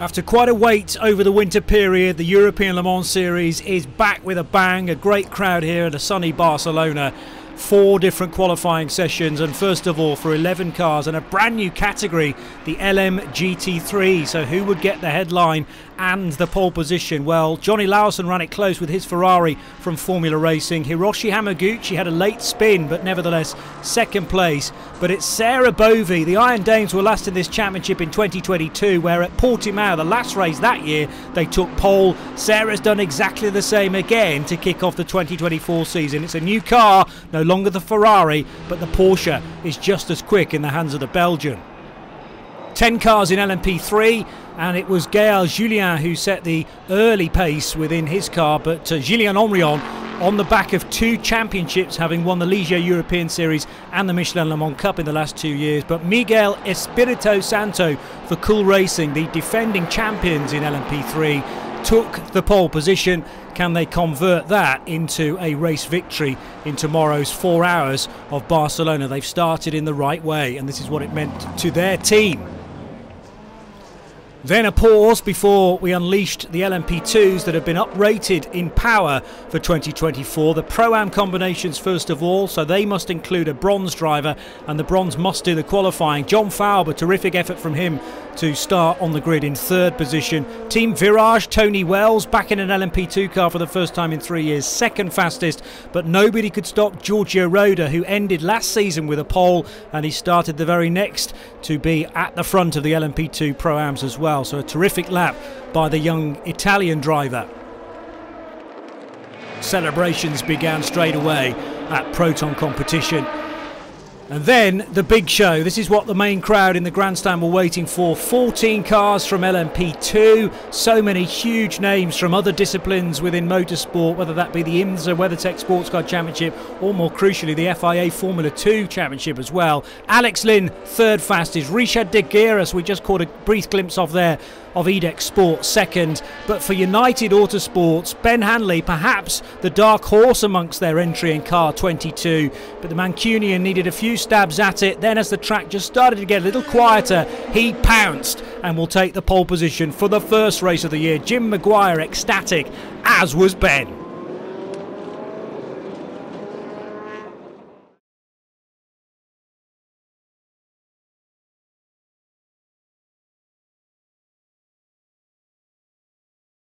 After quite a wait over the winter period, the European Le Mans Series is back with a bang. A great crowd here at a sunny Barcelona. 4 different qualifying sessions, and first of all for 11 cars and a brand new category, the LM GT3. So who would get the headline and the pole position? Well, Johnny Larson ran it close with his Ferrari from Formula Racing. Hiroshi Hamaguchi had a late spin, but nevertheless second place. But it's Sarah Bovy. The Iron Dames were last in this championship in 2022, where at Portimao, the last race that year, they took pole. Sarah's done exactly the same again to kick off the 2024 season. It's a new car, no longer the Ferrari, but the Porsche is just as quick in the hands of the Belgian. 10 cars in LMP3, and it was Gaël Julien who set the early pace within his car, but Julien Henrion, on the back of 2 championships, having won the Ligier European Series and the Michelin Le Mans Cup in the last 2 years. But Miguel Espirito Santo for Cool Racing, the defending champions in LMP3, took the pole position. Can they convert that into a race victory in tomorrow's 4 hours of Barcelona? They've started in the right way, and this is what it meant to their team. Then a pause before we unleashed the LMP2s that have been uprated in power for 2024. The Pro-Am combinations first of all, so they must include a bronze driver, and the bronze must do the qualifying. John Fowler, terrific effort from him to start on the grid in 3rd position. Team Virage, Tony Wells, back in an LMP2 car for the first time in 3 years, 2nd fastest, but nobody could stop Giorgio Roda, who ended last season with a pole, and he started the very next to be at the front of the LMP2 Pro-Ams as well. So a terrific lap by the young Italian driver. Celebrations began straight away at Proton Competition. And then the big show. This is what the main crowd in the grandstand were waiting for. 14 cars from LMP2. So many huge names from other disciplines within motorsport, whether that be the IMSA WeatherTech Sports Car Championship, or more crucially, the FIA Formula 2 Championship as well. Alex Lynn, 3rd fastest. Richard De Geer, we just caught a brief glimpse of there, of EDEC Sport, 2nd. But for United Autosports, Ben Hanley, perhaps the dark horse amongst their entry in car 22. But the Mancunian needed a few stabs at it. Then as the track just started to get a little quieter, he pounced and will take the pole position for the first race of the year. Jim McGuire ecstatic, as was Ben.